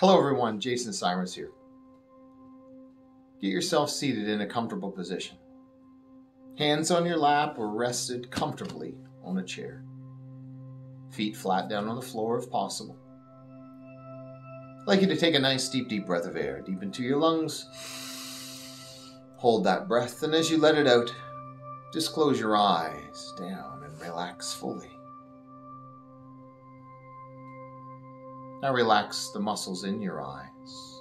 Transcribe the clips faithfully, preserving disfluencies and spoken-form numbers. Hello everyone, Jason Cyrus here. Get yourself seated in a comfortable position. Hands on your lap or rested comfortably on a chair. Feet flat down on the floor if possible. I'd like you to take a nice deep, deep breath of air deep into your lungs. Hold that breath, and as you let it out, just close your eyes down and relax fully. Now relax the muscles in your eyes,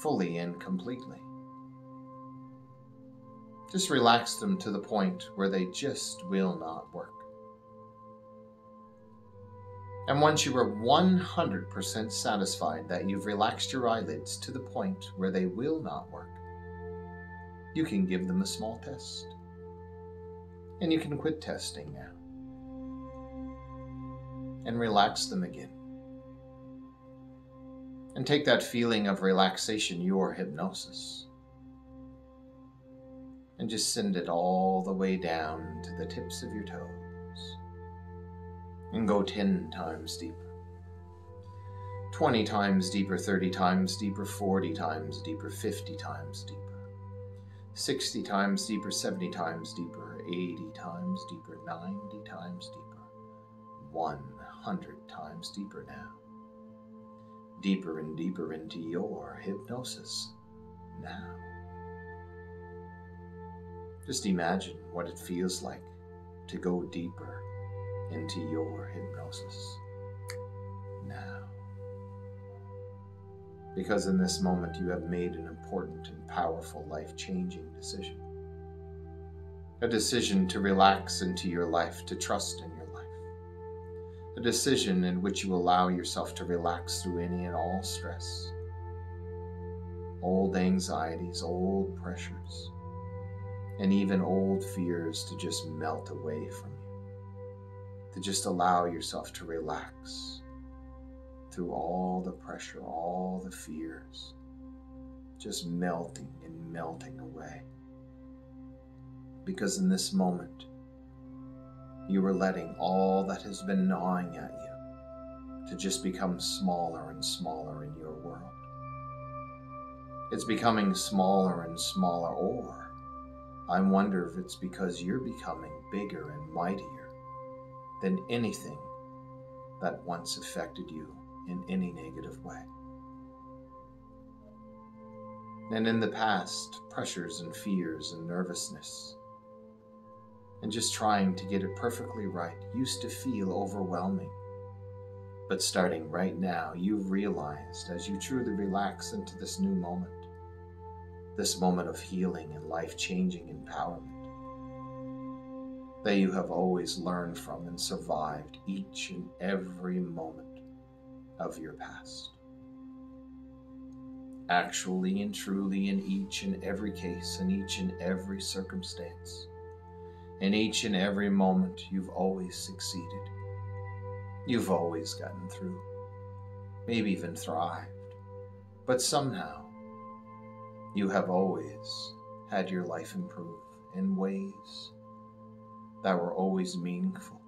fully and completely. Just relax them to the point where they just will not work. And once you are one hundred percent satisfied that you've relaxed your eyelids to the point where they will not work, you can give them a small test. And you can quit testing now. And relax them again. And take that feeling of relaxation, your hypnosis, and just send it all the way down to the tips of your toes. And go ten times deeper, twenty times deeper, thirty times deeper, forty times deeper, fifty times deeper, sixty times deeper, seventy times deeper, eighty times deeper, ninety times deeper, one hundred times deeper now. Deeper and deeper into your hypnosis now. Just imagine what it feels like to go deeper into your hypnosis now. Because in this moment you have made an important and powerful life-changing decision. A decision to relax into your life, to trust in your life. A decision in which you allow yourself to relax through any and all stress, old anxieties, old pressures, and even old fears to just melt away from you. To just allow yourself to relax through all the pressure, all the fears, just melting and melting away. Because in this moment, you are letting all that has been gnawing at you to just become smaller and smaller in your world. It's becoming smaller and smaller, or I wonder if it's because you're becoming bigger and mightier than anything that once affected you in any negative way. And in the past, pressures and fears and nervousness, and just trying to get it perfectly right, used to feel overwhelming. But starting right now, you've realized as you truly relax into this new moment, this moment of healing and life-changing empowerment, that you have always learned from and survived each and every moment of your past. Actually and truly in each and every case, in each and every circumstance, in each and every moment, you've always succeeded. You've always gotten through, maybe even thrived, but somehow you have always had your life improve in ways that were always meaningful,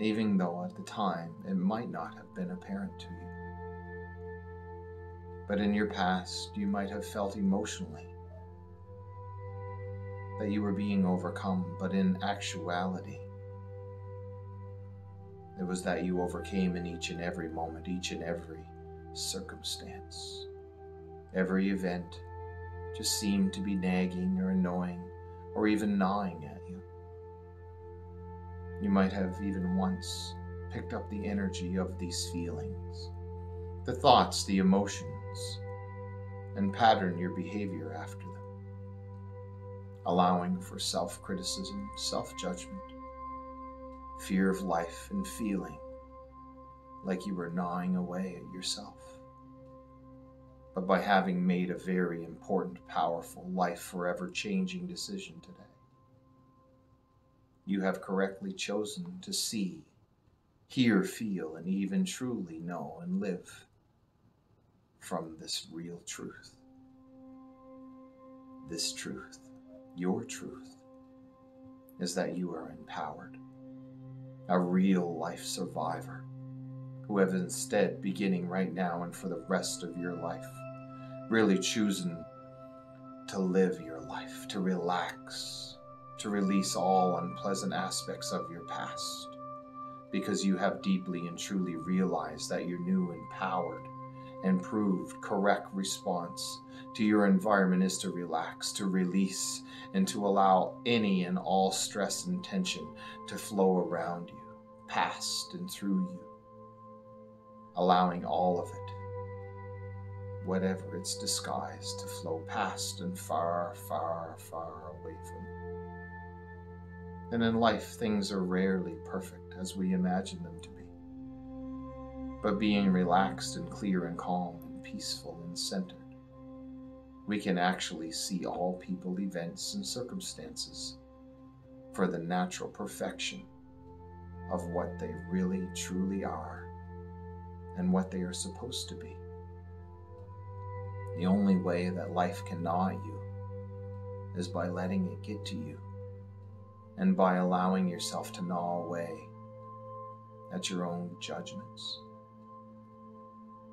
even though at the time it might not have been apparent to you. But in your past, you might have felt emotionally that you were being overcome, but in actuality, it was that you overcame in each and every moment, each and every circumstance. Every event just seemed to be nagging or annoying or even gnawing at you. You might have even once picked up the energy of these feelings, the thoughts, the emotions, and patterned your behavior after them, allowing for self-criticism, self-judgment, fear of life, and feeling like you were gnawing away at yourself. But by having made a very important, powerful, life-forever-changing decision today, you have correctly chosen to see, hear, feel, and even truly know and live from this real truth. This truth, your truth, is that you are empowered, a real life survivor who have instead, beginning right now and for the rest of your life, really choosing to live your life, to relax, to release all unpleasant aspects of your past, because you have deeply and truly realized that your new empowered, improved, correct response to your environment is to relax, to release, and to allow any and all stress and tension to flow around you, past and through you, allowing all of it, whatever it's disguised, to flow past and far, far, far away from you. And in life, things are rarely perfect as we imagine them to be. But being relaxed and clear and calm and peaceful and centered, we can actually see all people, events, and circumstances for the natural perfection of what they really, truly are and what they are supposed to be. The only way that life can gnaw at you is by letting it get to you and by allowing yourself to gnaw away at your own judgments.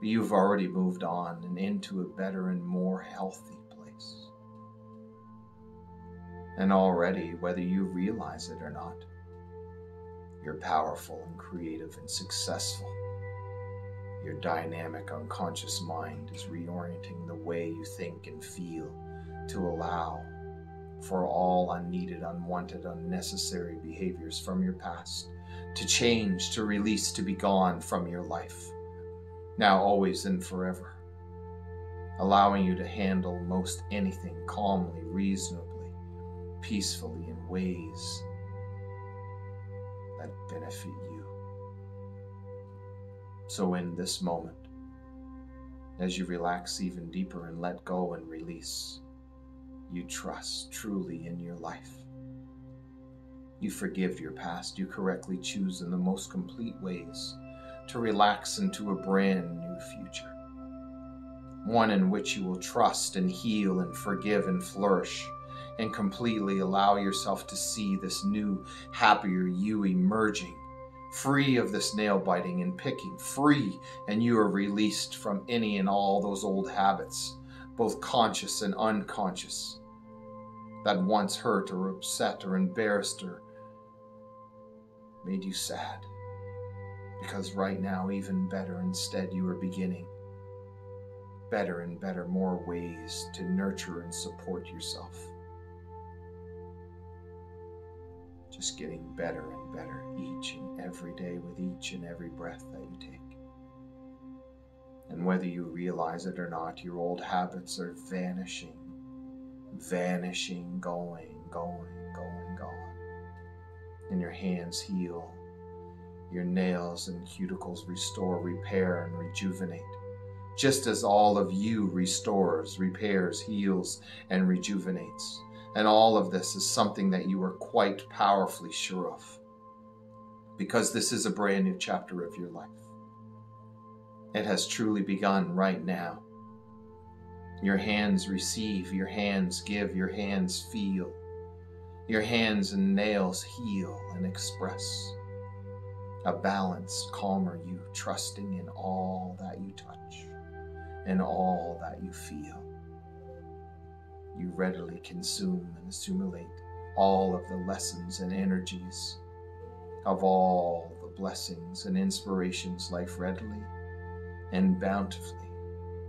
You've already moved on and into a better and more healthy place. And already, whether you realize it or not, you're powerful and creative and successful. Your dynamic unconscious mind is reorienting the way you think and feel to allow for all unneeded, unwanted, unnecessary behaviors from your past to change, to release, to be gone from your life. Now, always, and forever, allowing you to handle most anything calmly, reasonably, peacefully, in ways that benefit you. So in this moment, as you relax even deeper and let go and release, you trust truly in your life. You forgive your past. You correctly choose in the most complete ways to relax into a brand new future, one in which you will trust and heal and forgive and flourish, and completely allow yourself to see this new, happier you emerging, free of this nail biting and picking, free, and you are released from any and all those old habits, both conscious and unconscious, that once hurt or upset or embarrassed or made you sad. Because right now, even better, instead you are beginning better and better, more ways to nurture and support yourself. Just getting better and better each and every day with each and every breath that you take. And whether you realize it or not, your old habits are vanishing, vanishing, going, going, going, gone. And your hands heal. Your nails and cuticles restore, repair, and rejuvenate, just as all of you restores, repairs, heals, and rejuvenates. And all of this is something that you are quite powerfully sure of, because this is a brand new chapter of your life. It has truly begun right now. Your hands receive, your hands give, your hands feel, your hands and nails heal and express. A balanced, calmer you, trusting in all that you touch, in all that you feel. You readily consume and assimilate all of the lessons and energies of all the blessings and inspirations life readily and bountifully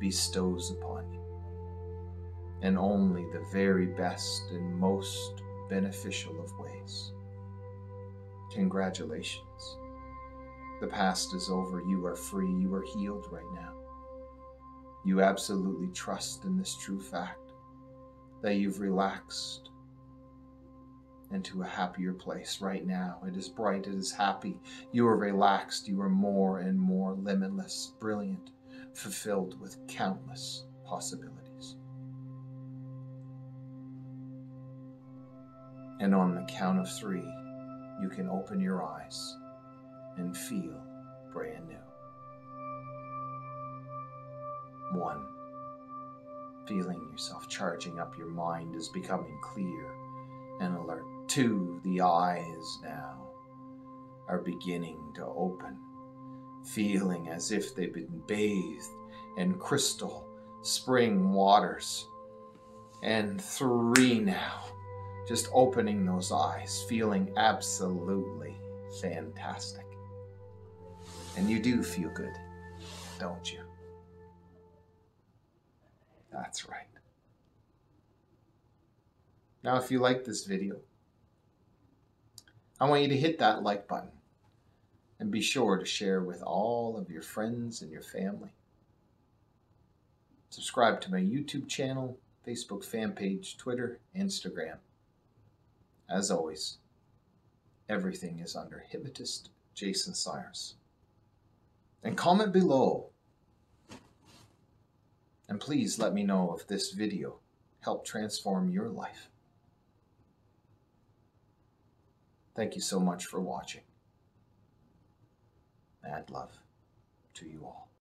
bestows upon you. And only the very best and most beneficial of ways. Congratulations. The past is over. You are free. You are healed right now. You absolutely trust in this true fact that you've relaxed into a happier place right now. It is bright. It is happy. You are relaxed. You are more and more limitless, brilliant, fulfilled with countless possibilities. And on the count of three, you can open your eyes and feel brand new. One, feeling yourself charging up, your mind is becoming clear and alert. Two, the eyes now are beginning to open feeling as if they've been bathed in crystal spring waters. And three now, just opening those eyes, feeling absolutely fantastic. And you do feel good, don't you? That's right. Now, if you like this video, I want you to hit that like button and be sure to share with all of your friends and your family. Subscribe to my YouTube channel, Facebook fan page, Twitter, Instagram. As always, everything is under Hypnotist Jason Cyrus. And comment below. And please let me know if this video helped transform your life. Thank you so much for watching. Mad love to you all.